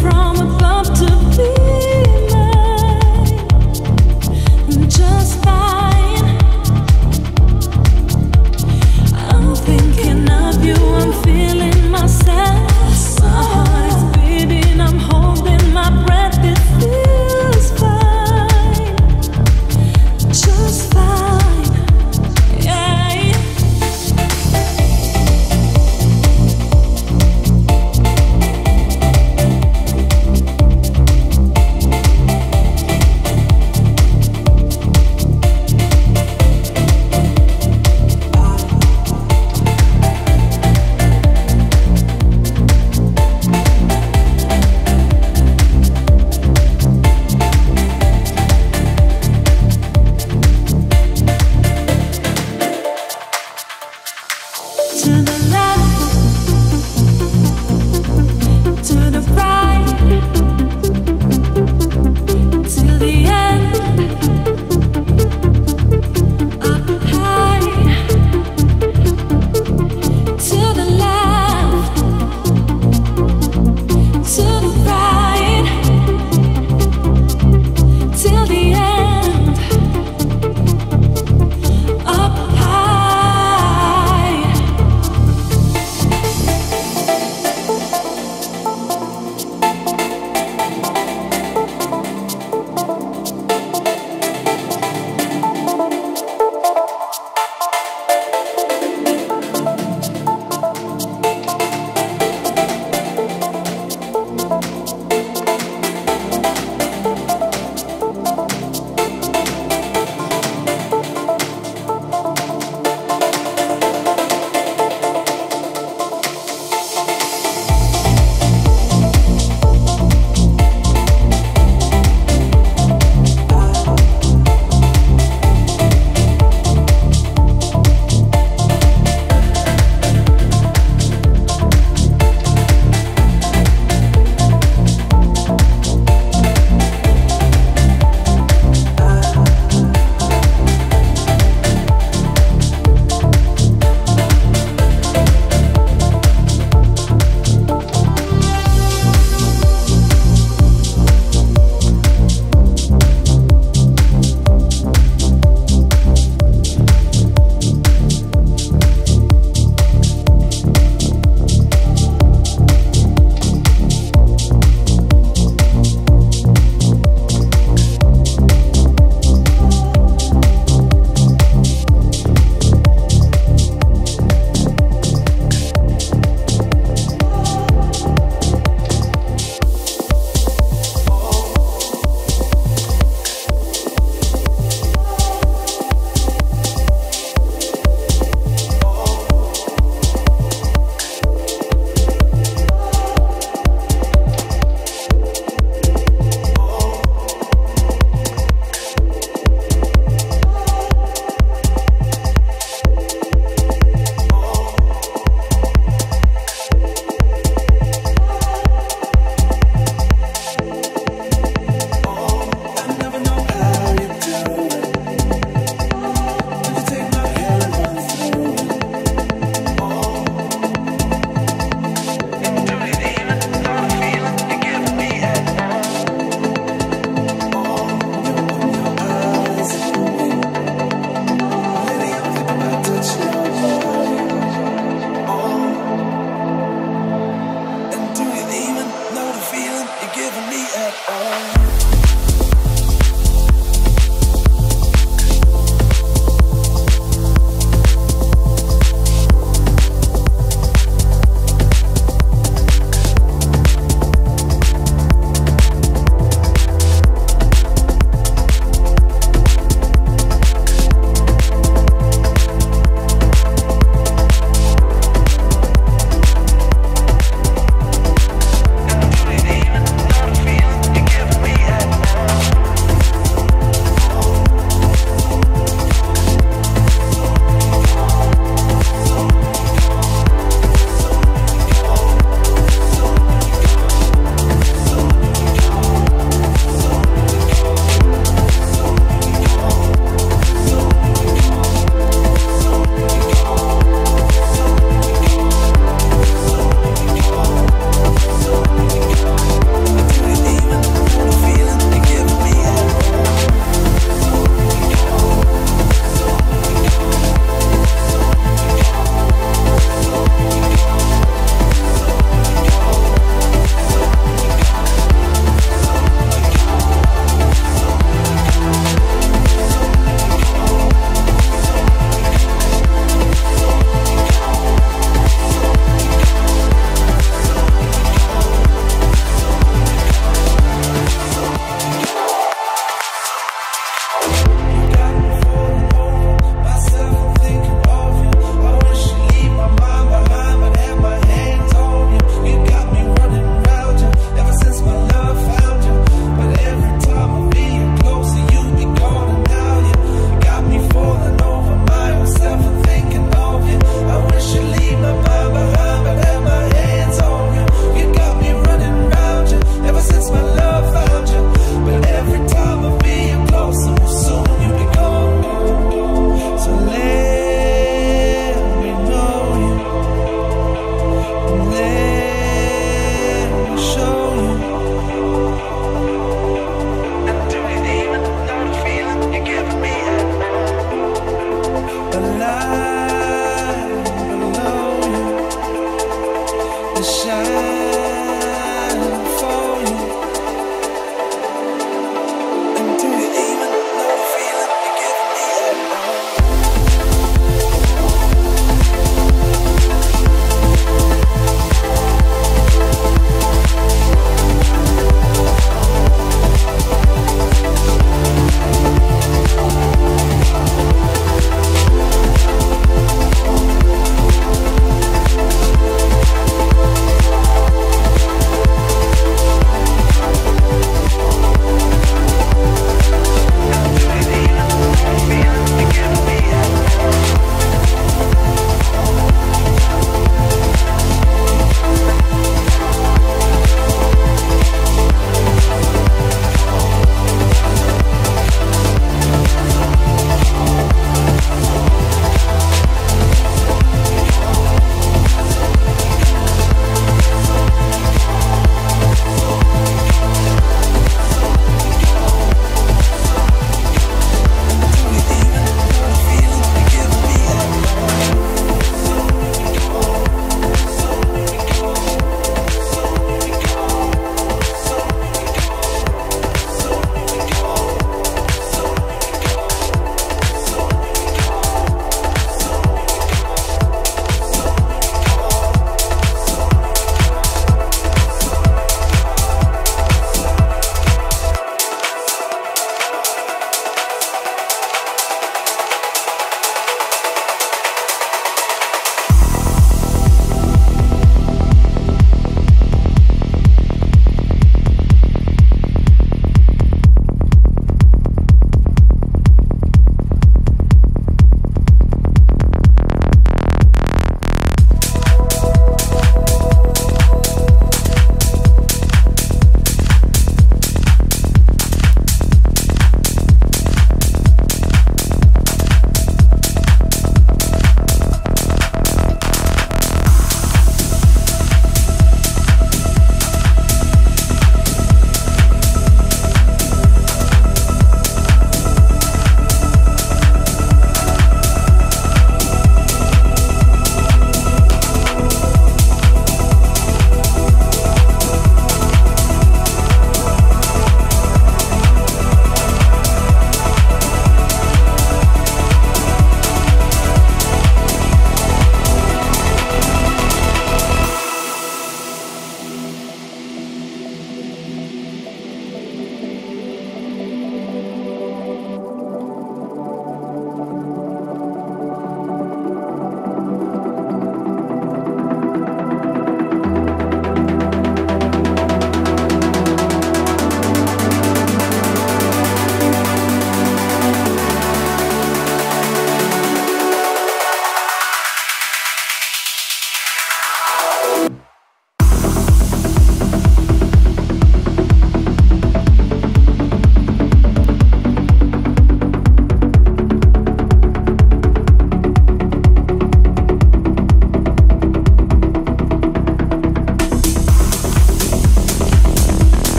From above to be mine.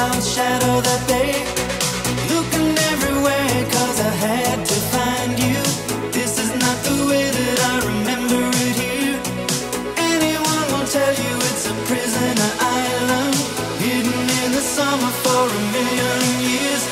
clouds shadow the day. Looking everywhere cause I had to find you. This is not the way that I remember it here. Anyone will tell you it's a prisoner island, hidden in the summer for a million years.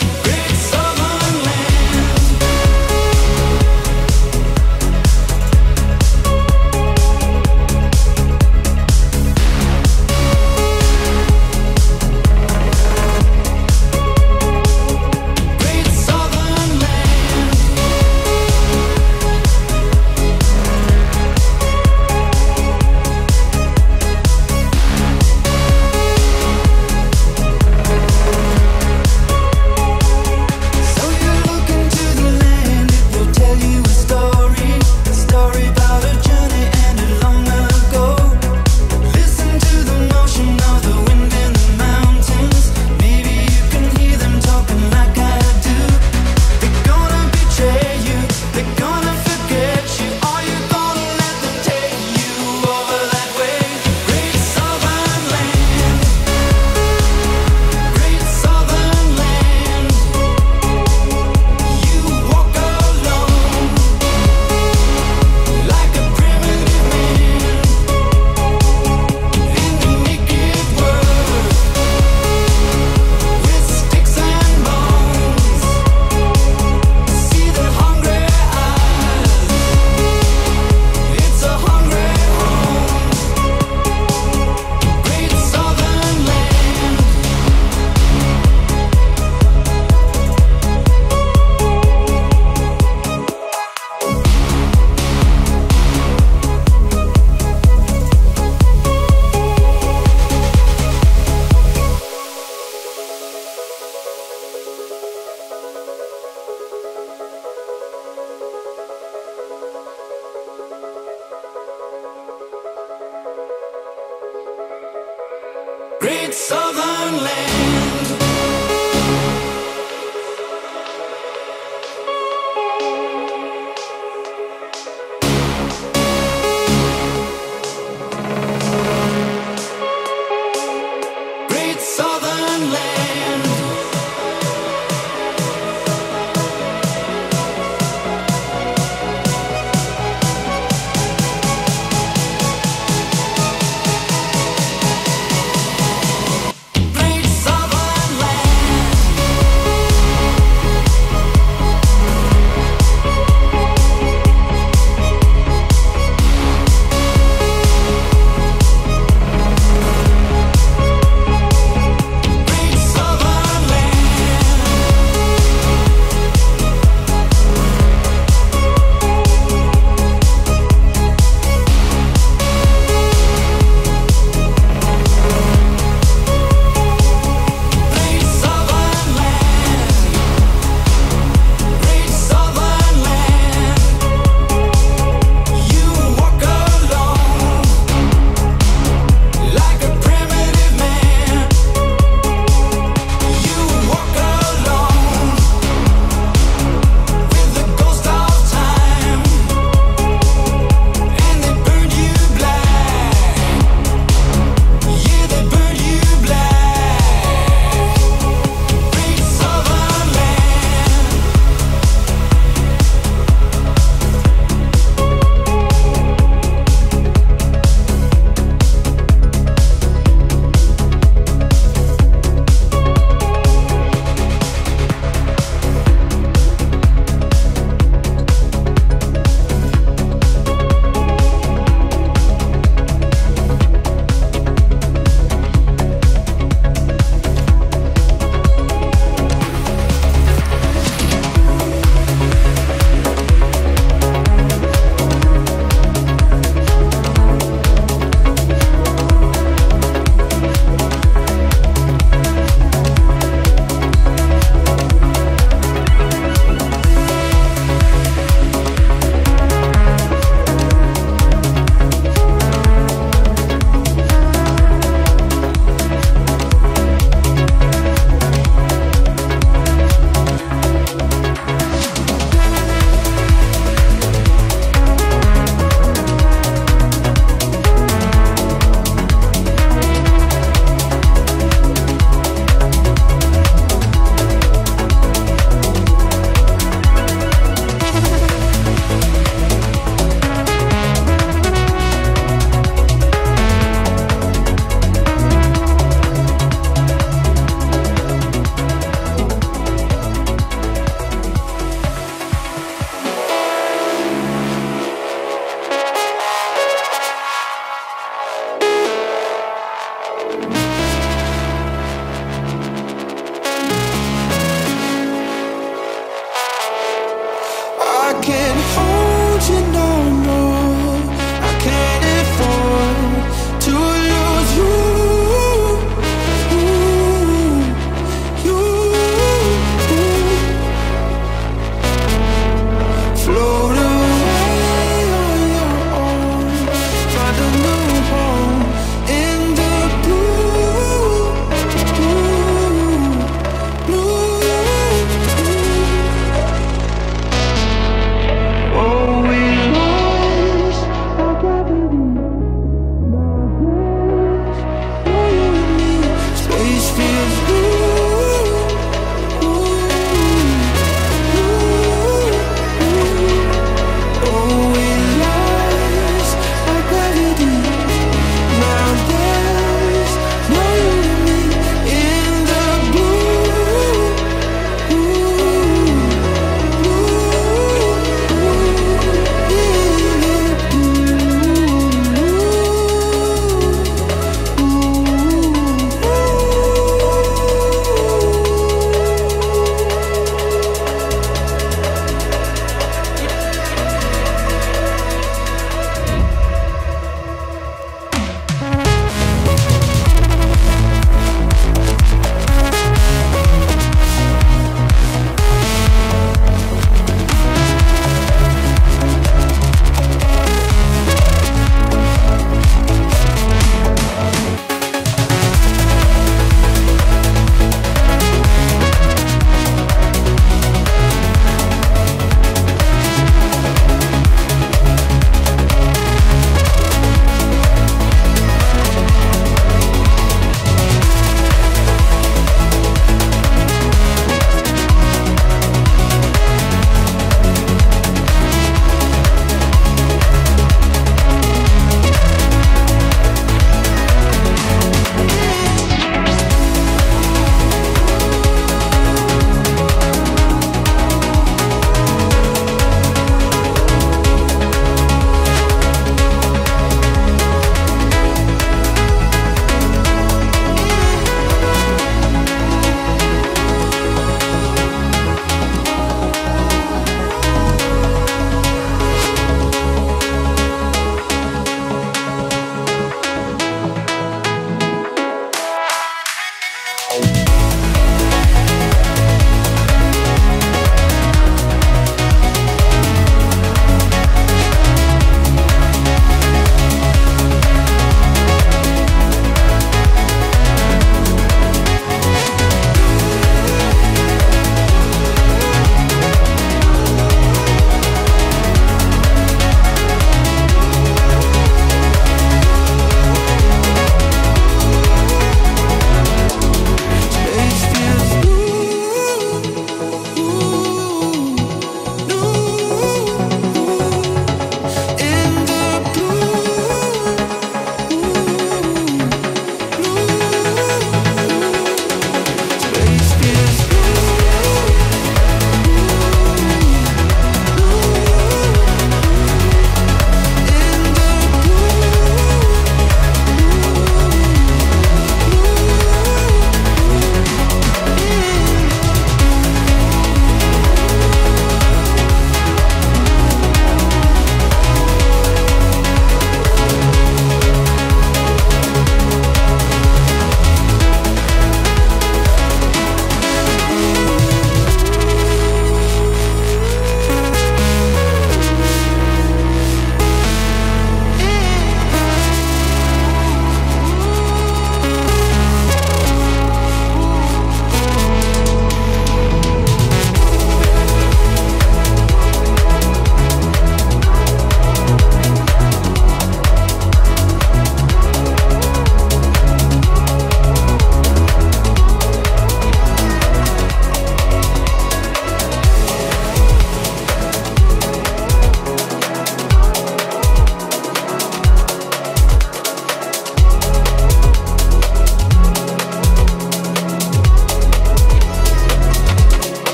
Great Southern Land. Great Southern Land.